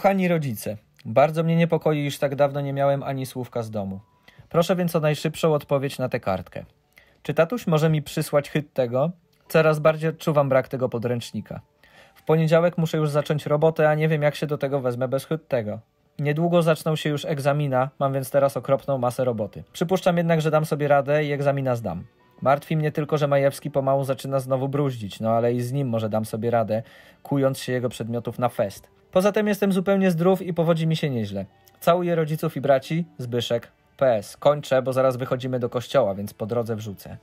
Kochani rodzice, bardzo mnie niepokoi, iż tak dawno nie miałem ani słówka z domu. Proszę więc o najszybszą odpowiedź na tę kartkę. Czy tatuś może mi przysłać hit tego? Coraz bardziej odczuwam brak tego podręcznika. W poniedziałek muszę już zacząć robotę, a nie wiem, jak się do tego wezmę bez hit tego. Niedługo zaczną się już egzamina, mam więc teraz okropną masę roboty. Przypuszczam jednak, że dam sobie radę i egzamina zdam. Martwi mnie tylko, że Majewski pomału zaczyna znowu bruździć, no ale i z nim może dam sobie radę, kując się jego przedmiotów na fest. Poza tym jestem zupełnie zdrów i powodzi mi się nieźle. Całuję rodziców i braci, Zbyszek. PS. Kończę, bo zaraz wychodzimy do kościoła, więc po drodze wrzucę.